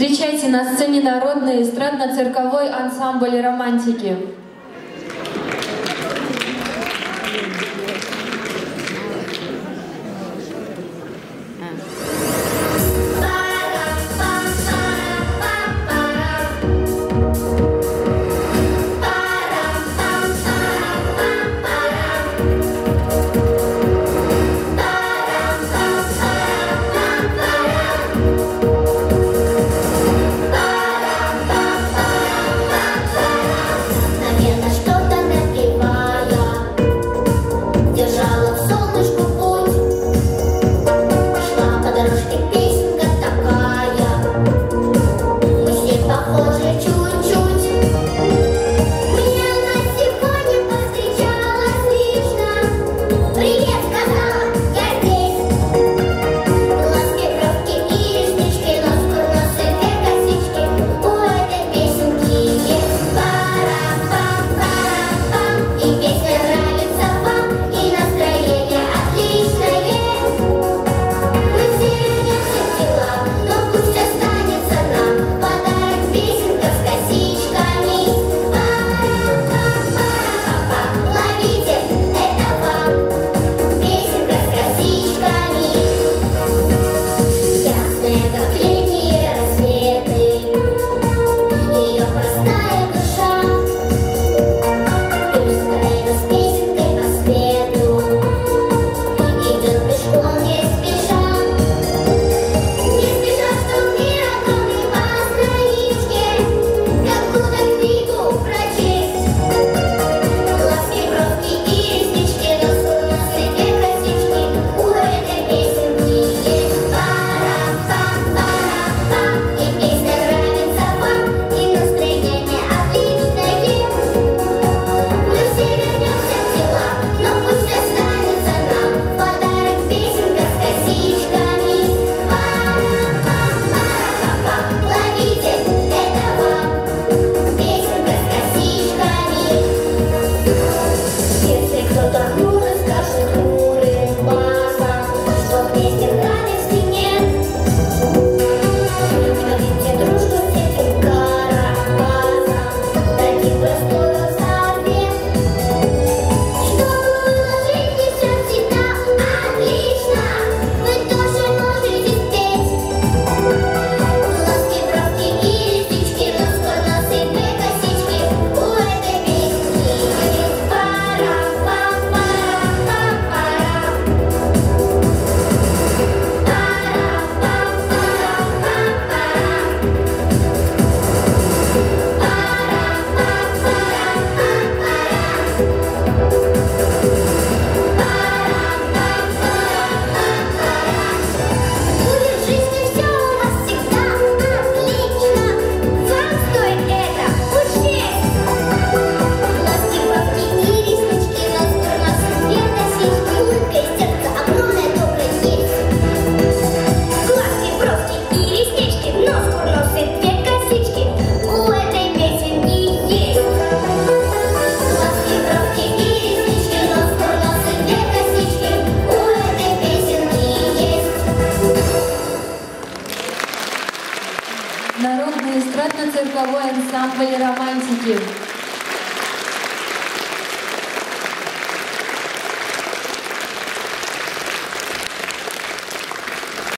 Встречайте на сцене народный эстрадно-цирковой ансамбль «Романтики». Народный эстрадно-цирковой ансамбль «Романтики».